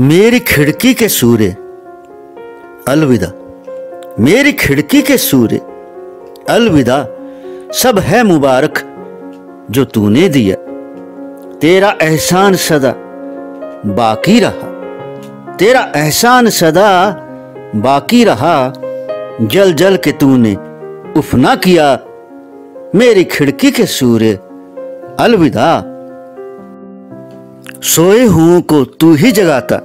मेरी खिड़की के सूर्य अलविदा, मेरी खिड़की के सूर्य अलविदा। सब है मुबारक जो तूने दिया, तेरा एहसान सदा बाकी रहा, तेरा एहसान सदा बाकी रहा। जल जल के तूने उफना किया, मेरी खिड़की के सूर्य अलविदा। सोए हुओं को तू ही जगाता,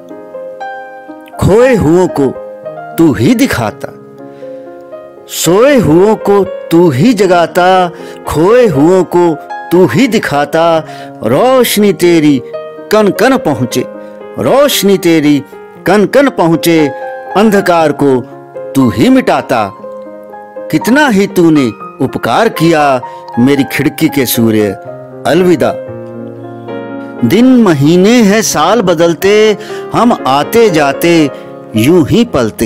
खोए हुओं को तू ही दिखाता, सोए हुओं को तू ही जगाता, खोए हुओं को तू ही दिखाता। रोशनी तेरी कन कन पहुँचे, रोशनी तेरी कन कन पहुँचे, अंधकार को तू ही मिटाता। कितना ही तूने उपकार किया, मेरी खिड़की के सूर्य अलविदा। दिन महीने हैं साल बदलते, हम आते जाते यूं ही पलते,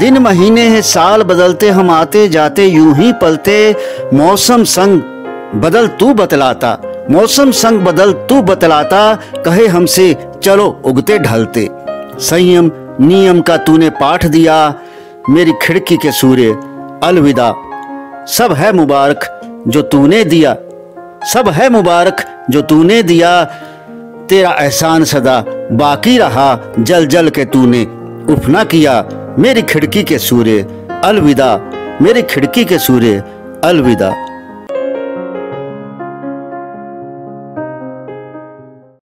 दिन महीने हैं साल बदलते, हम आते जाते यूं ही पलते। मौसम संग बदल तू बतलाता, मौसम संग बदल तू बतलाता, कहे हमसे चलो उगते ढलते। संयम नियम का तूने पाठ दिया, मेरी खिड़की के सूर्य अलविदा। सब है मुबारक जो तूने दिया, सब है मुबारक जो तूने दिया, तेरा एहसान सदा बाकी रहा। जल जल के तूने उफना किया, मेरी खिड़की के सूर्य अलविदा, मेरी खिड़की के सूर्य अलविदा।